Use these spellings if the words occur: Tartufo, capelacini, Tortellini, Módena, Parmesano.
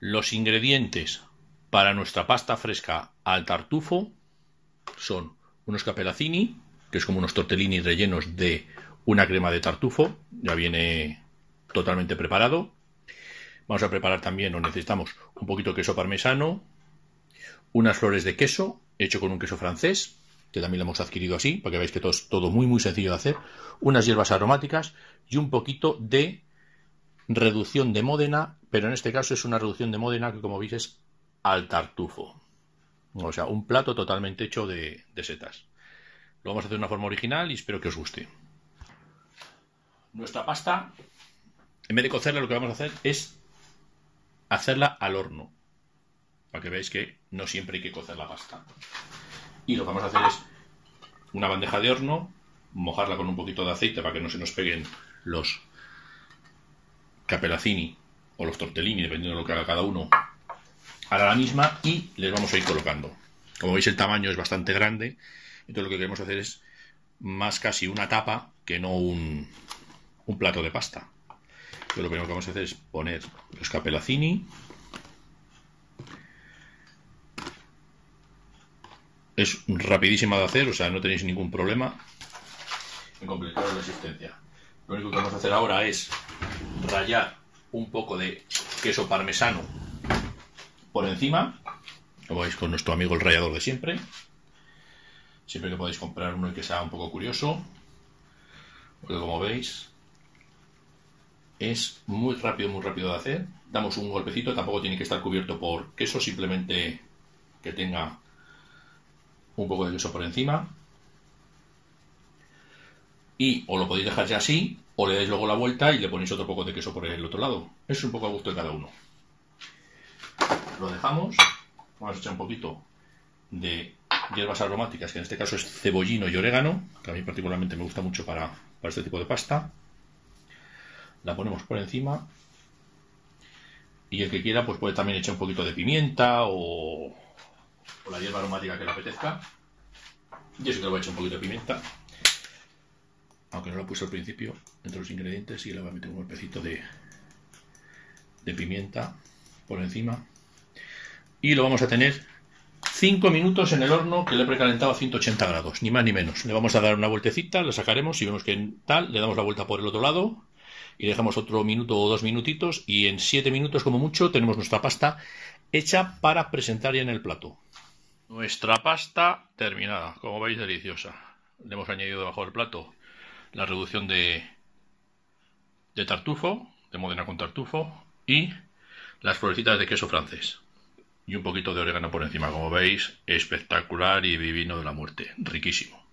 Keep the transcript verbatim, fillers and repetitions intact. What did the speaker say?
Los ingredientes para nuestra pasta fresca al tartufo son unos capelacini, que es como unos tortellini rellenos de una crema de tartufo, ya viene totalmente preparado. Vamos a preparar también, o necesitamos, un poquito de queso parmesano, unas flores de queso, hecho con un queso francés, que también lo hemos adquirido así, para que veáis que todo es todo muy muy sencillo de hacer, unas hierbas aromáticas y un poquito de reducción de Módena, pero en este caso es una reducción de Módena que, como veis, es al tartufo. O sea, un plato totalmente hecho de, de setas. Lo vamos a hacer de una forma original y espero que os guste. Nuestra pasta, en vez de cocerla, lo que vamos a hacer es hacerla al horno, para que veáis que no siempre hay que cocer la pasta. Y lo que vamos a hacer es una bandeja de horno, mojarla con un poquito de aceite para que no se nos peguen los capelacini o los tortellini, dependiendo de lo que haga cada uno, a la misma, y les vamos a ir colocando. Como veis, el tamaño es bastante grande, entonces lo que queremos hacer es más casi una tapa que no un, un plato de pasta. Entonces lo primero que vamos a hacer es poner los capelacini. Es rapidísima de hacer, o sea, no tenéis ningún problema en completar la existencia. Lo único que vamos a hacer ahora es rallar un poco de queso parmesano por encima, como veis, con nuestro amigo el rallador de siempre. Siempre que podéis comprar uno que sea un poco curioso, porque como veis es muy rápido, muy rápido de hacer. Damos un golpecito, tampoco tiene que estar cubierto por queso, simplemente que tenga un poco de queso por encima, y o lo podéis dejar ya así, o le dais luego la vuelta y le ponéis otro poco de queso por el otro lado. Es un poco a gusto de cada uno. Lo dejamos. Vamos a echar un poquito de hierbas aromáticas, que en este caso es cebollino y orégano, que a mí particularmente me gusta mucho para, para este tipo de pasta. La ponemos por encima, y el que quiera pues puede también echar un poquito de pimienta o o la hierba aromática que le apetezca. Yo sí que le voy a echar un poquito de pimienta, aunque no lo puse al principio entre los ingredientes, y le voy a meter un golpecito de, de pimienta por encima, y lo vamos a tener cinco minutos en el horno, que le he precalentado a ciento ochenta grados, ni más ni menos. Le vamos a dar una vueltecita, la sacaremos, si vemos que tal, le damos la vuelta por el otro lado y dejamos otro minuto o dos minutitos, y en siete minutos como mucho tenemos nuestra pasta hecha para presentar ya en el plato. Nuestra pasta terminada, como veis, deliciosa. Le hemos añadido debajo del plato la reducción de, de tartufo, de Módena con tartufo, y las florecitas de queso francés. Y un poquito de orégano por encima, como veis, espectacular y divino de la muerte, riquísimo.